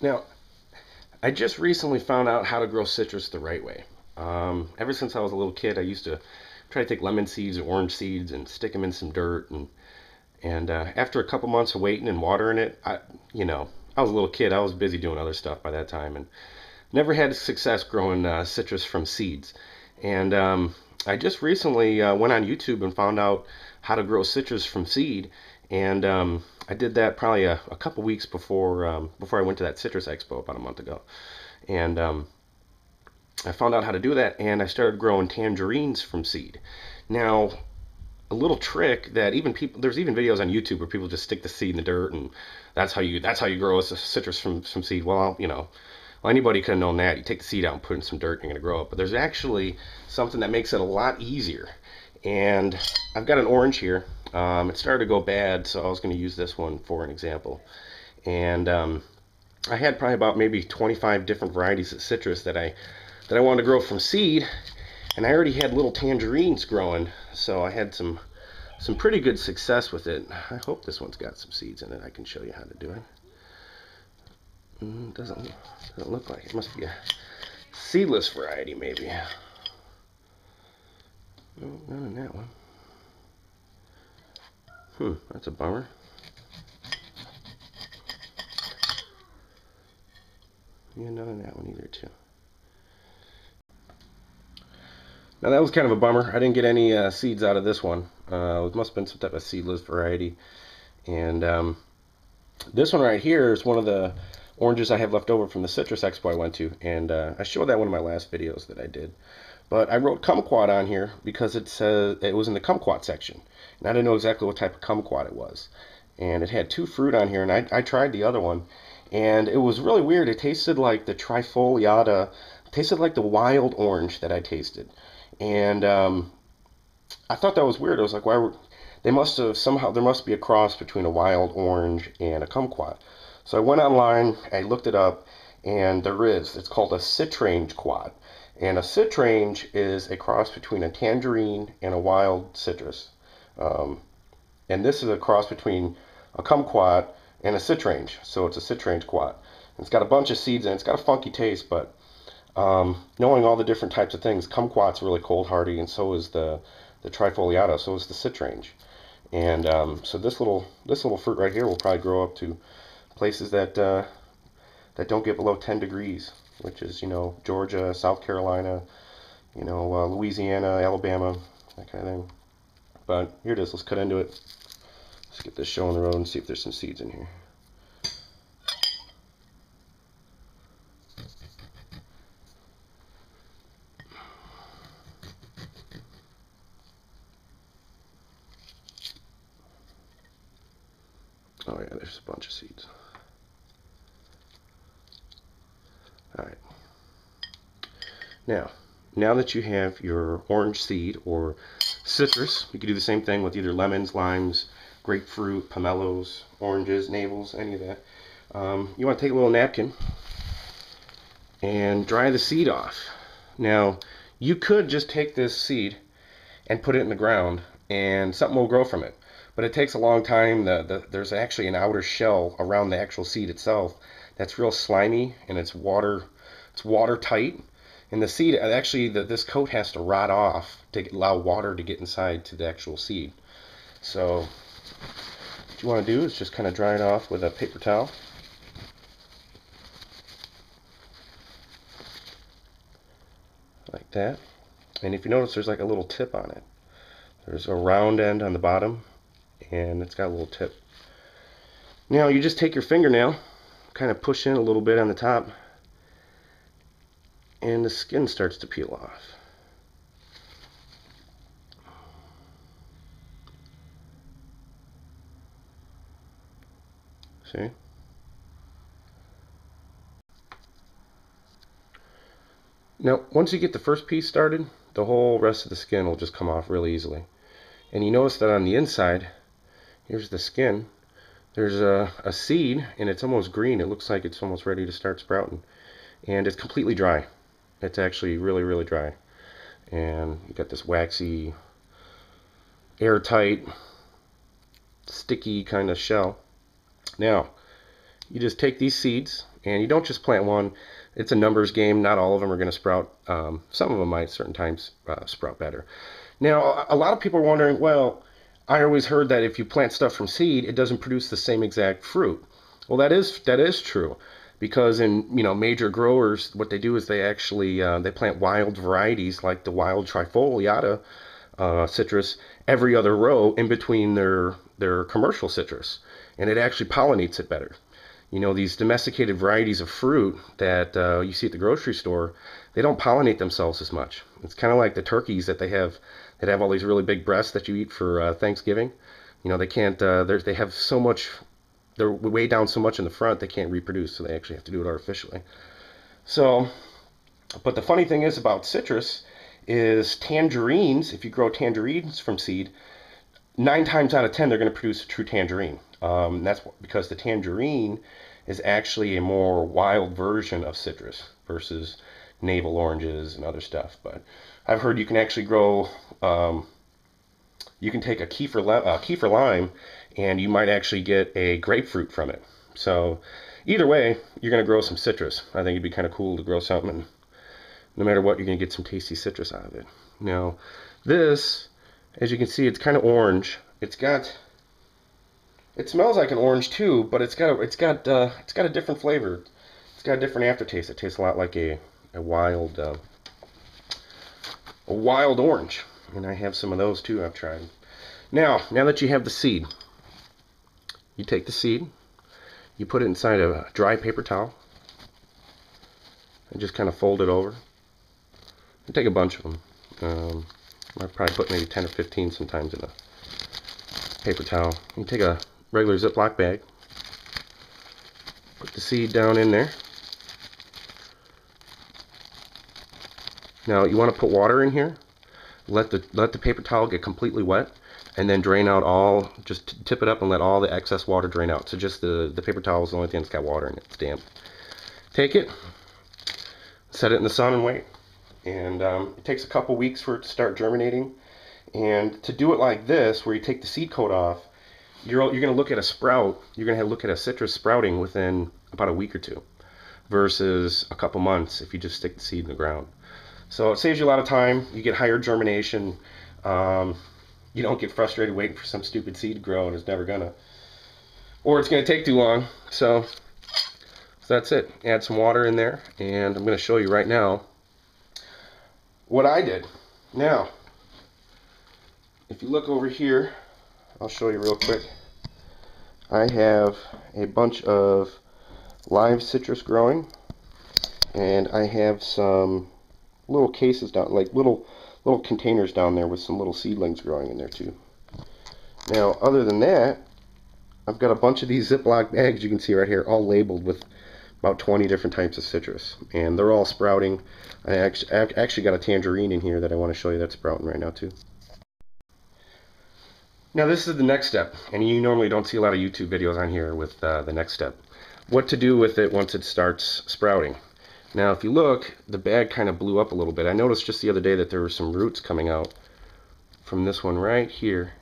Now, I just recently found out how to grow citrus the right way. Ever since I was a little kid, I used to try to take lemon seeds or orange seeds and stick them in some dirt. And after a couple months of waiting and watering it, I was a little kid. I was busy doing other stuff by that time and never had success growing citrus from seeds. And I just recently went on YouTube and found out how to grow citrus from seed. And I did that probably a couple weeks before I went to that Citrus Expo about a month ago. And I found out how to do that, and I started growing tangerines from seed. Now, a little trick that there's even videos on YouTube where people just stick the seed in the dirt, and that's how you grow a citrus from seed. Well, anybody could have known that. You take the seed out and put in some dirt, and you're going to grow it. But there's actually something that makes it a lot easier. And I've got an orange here. It started to go bad, so I was going to use this one for an example. And I had probably about maybe 25 different varieties of citrus that I wanted to grow from seed, and I already had little tangerines growing, so I had some pretty good success with it. I hope this one's got some seeds in it. I can show you how to do it. Doesn't look like it. It must be a seedless variety, maybe. No, not in that one. That's a bummer. Yeah, not in that one either, too. Now that was kind of a bummer. I didn't get any seeds out of this one. It must have been some type of seedless variety. And this one right here is one of the oranges I have left over from the Citrus Expo I went to. And I showed that in one of my last videos that I did. But I wrote kumquat on here because it was in the kumquat section. And I didn't know exactly what type of kumquat it was. And it had two fruit on here, and I tried the other one. And it was really weird. It tasted like the trifoliata. It tasted like the wild orange that I tasted. And I thought that was weird. I was like, why? There must be a cross between a wild orange and a kumquat. So I went online, I looked it up, and there is. It's called a citrange quat, and a citrange is a cross between a tangerine and a wild citrus, and this is a cross between a kumquat and a citrange. So it's a citrange quat. It's got a bunch of seeds in it. It's got a funky taste, but knowing all the different types of things, kumquat's really cold hardy, and so is the trifoliata, so is the citrange. And so this little fruit right here will probably grow up to places that don't get below 10 degrees, which is Georgia, South Carolina, Louisiana, Alabama, that kind of thing. But here it is. Let's cut into it. Let's get this show on the road and see if there's some seeds in here. Oh yeah, there's a bunch of seeds. Alright. Now that you have your orange seed or citrus, you can do the same thing with either lemons, limes, grapefruit, pomelos, oranges, navels, any of that. You want to take a little napkin and dry the seed off. Now, you could just take this seed and put it in the ground and something will grow from it. But it takes a long time. There's actually an outer shell around the actual seed itself that's real slimy, and it's watertight. And the seed, actually, this coat has to rot off to allow water to get inside to the actual seed. So what you want to do is just kind of dry it off with a paper towel. Like that. And if you notice, there's like a little tip on it. There's a round end on the bottom, and it's got a little tip. Now you just take your fingernail, kind of push in a little bit on the top, and the skin starts to peel off. See? Now once you get the first piece started, the whole rest of the skin will just come off really easily. And you notice that on the inside, here's the skin, there's a seed, and it's almost green. It looks like it's almost ready to start sprouting, and it's completely dry. It's actually really, really dry. And you got this waxy, airtight, sticky kind of shell. Now you just take these seeds And you don't just plant one. It's a numbers game. Not all of them are going to sprout. Some of them might, certain times, sprout better. Now, a lot of people are wondering, well, I always heard that if you plant stuff from seed, it doesn't produce the same exact fruit. Well, that is true, because in major growers, what they do is they actually they plant wild varieties like the wild trifoliata citrus every other row in between their commercial citrus, and it actually pollinates it better. You know, these domesticated varieties of fruit that you see at the grocery store, they don't pollinate themselves as much. It's kind of like the turkeys that they have that have all these really big breasts that you eat for Thanksgiving. You know, they can't. They have so much. They're way down so much in the front they can't reproduce, so they actually have to do it artificially. So, but the funny thing is about citrus is tangerines, if you grow tangerines from seed, 9 times out of 10 they're going to produce a true tangerine. That's because the tangerine is actually a more wild version of citrus versus navel oranges and other stuff. But I've heard you can actually grow, you can take a kefir lime, and you might actually get a grapefruit from it. So either way, you're going to grow some citrus. I think it'd be kind of cool to grow something, and no matter what, you're going to get some tasty citrus out of it. Now, this, as you can see, it's kind of orange. It's got, it smells like an orange too, but it's got a different flavor. It's got a different aftertaste. It tastes a lot like a wild orange, and I have some of those too. I've tried. Now that you have the seed, you take the seed, you put it inside a dry paper towel, and just kind of fold it over. You take a bunch of them. I probably put maybe 10 or 15 sometimes in a paper towel. You take a regular Ziploc bag, put the seed down in there. Now you want to put water in here. Let the paper towel get completely wet, and then drain out all, just tip it up and let all the excess water drain out. So just the paper towel is the only thing that's got water in it. It's damp. Take it, set it in the sun and wait. And it takes a couple weeks for it to start germinating. And to do it like this, where you take the seed coat off, you're going to look at a sprout. You're going to look at a citrus sprouting within about a week or two, versus a couple months if you just stick the seed in the ground. So it saves you a lot of time. You get higher germination. You don't get frustrated waiting for some stupid seed to grow, and it's never gonna, or it's gonna take too long. So that's it. Add some water in there, and I'm gonna show you right now what I did. Now, if you look over here, I'll show you real quick. I have a bunch of live citrus growing, and I have some little cases down, like little containers down there with some little seedlings growing in there too. Now, other than that, I've got a bunch of these Ziploc bags you can see right here, all labeled with about 20 different types of citrus, and they're all sprouting. I actually got a tangerine in here that I want to show you that's sprouting right now too. Now, this is the next step, and you normally don't see a lot of YouTube videos on here with the next step, what to do with it once it starts sprouting. Now, if you look, the bag kind of blew up a little bit. I noticed just the other day that there were some roots coming out from this one right here,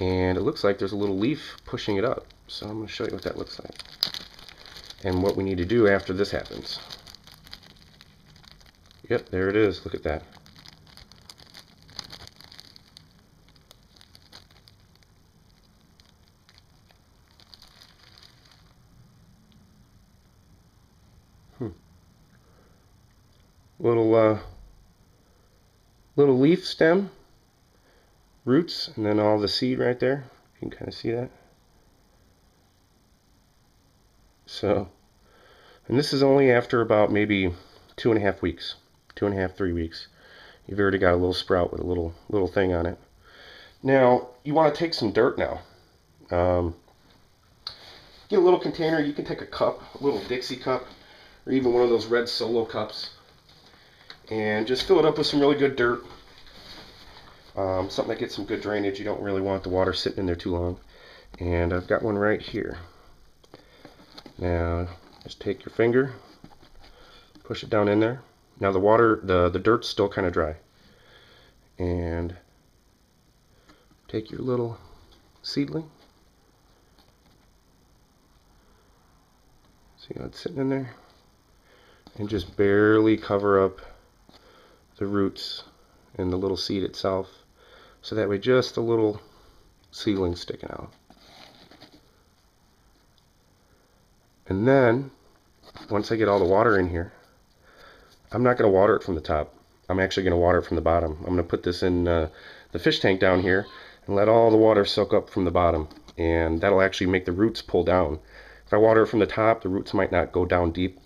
and it looks like there's a little leaf pushing it up. So I'm going to show you what that looks like and what we need to do after this happens. Yep, there it is. Look at that. Little leaf stem, roots, and then all the seed right there. You can kind of see that. So, and this is only after about maybe 2.5 weeks, 3 weeks. You've already got a little sprout with a little thing on it. Now, you want to take some dirt now. Get a little container. You can take a cup, a little Dixie cup, or even one of those red Solo cups, and just fill it up with some really good dirt, something that gets some good drainage. You don't really want the water sitting in there too long. And I've got one right here. Now just take your finger, push it down in there. Now the water, the dirt's still kind of dry, and take your little seedling, See how it's sitting in there? And just barely cover up the roots and the little seed itself, so that way just a little seedling sticking out. And then once I get all the water in here, I'm not going to water it from the top. I'm actually going to water it from the bottom. I'm going to put this in the fish tank down here and let all the water soak up from the bottom, and that'll actually make the roots pull down. If I water it from the top, the roots might not go down deep,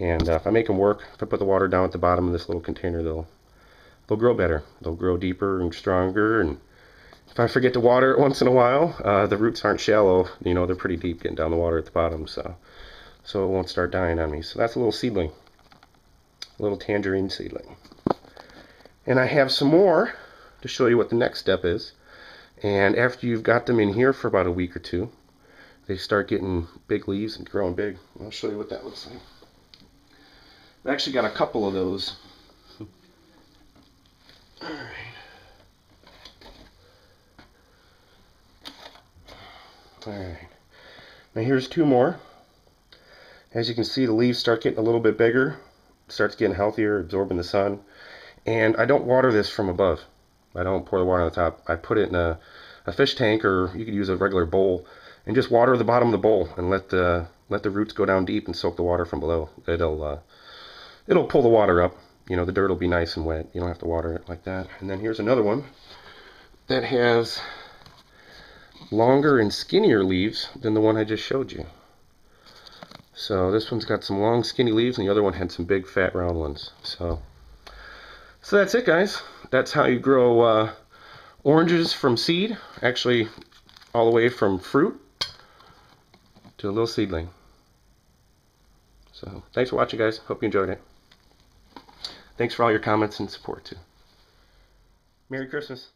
and if I make them work, if I put the water down at the bottom of this little container, they'll grow better. They'll grow deeper and stronger, and if I forget to water it once in a while, the roots aren't shallow, you know, they're pretty deep getting down the water at the bottom, so it won't start dying on me. So that's a little seedling, a little tangerine seedling. And I have some more to show you what the next step is. And after you've got them in here for about a week or two, they start getting big leaves and growing big. I'll show you what that looks like. I've actually got a couple of those. All right. Alright, now here's two more. As you can see, the leaves start getting a little bit bigger, starts getting healthier, absorbing the sun. And I don't water this from above. I don't pour the water on the top. I put it in a fish tank, or you could use a regular bowl, and just water the bottom of the bowl and let the roots go down deep and soak the water from below. It'll pull the water up. You know, the dirt will be nice and wet. You don't have to water it like that. And then here's another one that has longer and skinnier leaves than the one I just showed you. So this one's got some long skinny leaves, and the other one had some big fat round ones. So that's it, guys. That's how you grow oranges from seed, actually all the way from fruit to a little seedling. So thanks for watching, guys. Hope you enjoyed it. Thanks for all your comments and support too. Merry Christmas.